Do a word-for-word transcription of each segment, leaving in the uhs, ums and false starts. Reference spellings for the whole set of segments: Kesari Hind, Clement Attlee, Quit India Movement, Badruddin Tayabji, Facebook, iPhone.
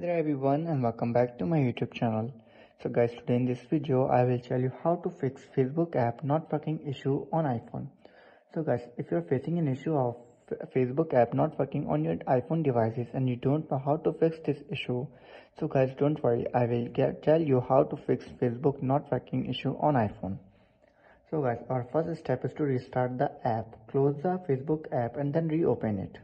Hey there everyone, and welcome back to my YouTube channel. So guys, today in this video I will tell you how to fix Facebook app not working issue on iPhone. So guys, if you are facing an issue of Facebook app not working on your iPhone devices and you don't know how to fix this issue, so guys, don't worry, I will get, tell you how to fix Facebook not working issue on iPhone. So guys, our first step is to restart the app. Close the Facebook app and then reopen it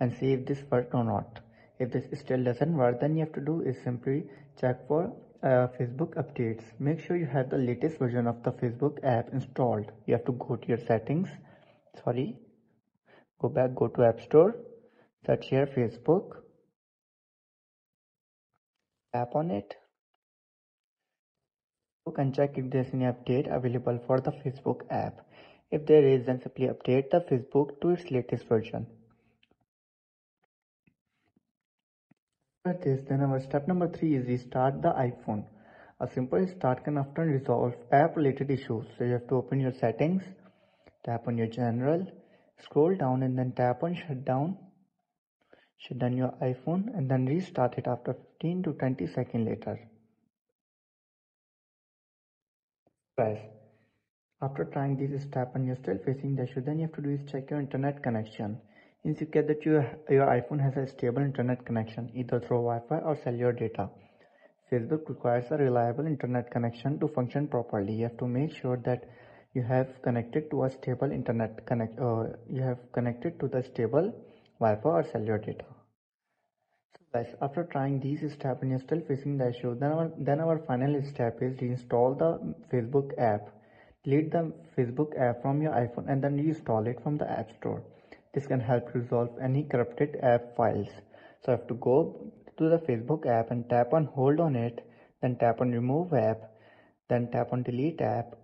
and see if this worked or not. If this still doesn't work, then you have to do is simply check for uh, Facebook updates. Make sure you have the latest version of the Facebook app installed. You have to go to your settings. Sorry. Go back, go to App Store. Search here Facebook. Tap on it. You can check if there's any update available for the Facebook app. If there is, then simply update the Facebook to its latest version. After this, then our step number three is restart the iPhone. A simple restart can often resolve app related issues. So you have to open your settings, tap on your general, scroll down and then tap on shutdown. Shut down your iPhone and then restart it after fifteen to twenty seconds later. Guys, after trying this step and you're still facing the issue, then you have to do is check your internet connection. Once you get that your, your iPhone has a stable internet connection, either through Wi-Fi or cellular data. Facebook requires a reliable internet connection to function properly. You have to make sure that you have connected to a stable internet connect, uh, you have connected to the stable Wi-Fi or cellular data. So guys, after trying these steps and you're still facing the issue, then our, then our final step is reinstall the Facebook app. Delete the Facebook app from your iPhone and then reinstall it from the App Store. This can help resolve any corrupted app files. So I have to go to the Facebook app and tap on hold on it, then tap on remove app, then tap on delete app,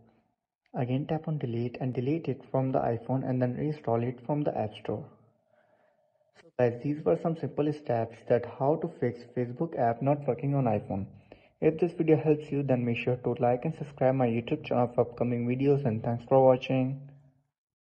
again tap on delete and delete it from the iPhone and then reinstall it from the App Store. So guys, these were some simple steps that how to fix Facebook app not working on iPhone. If this video helps you, then make sure to like and subscribe my YouTube channel for upcoming videos, and thanks for watching.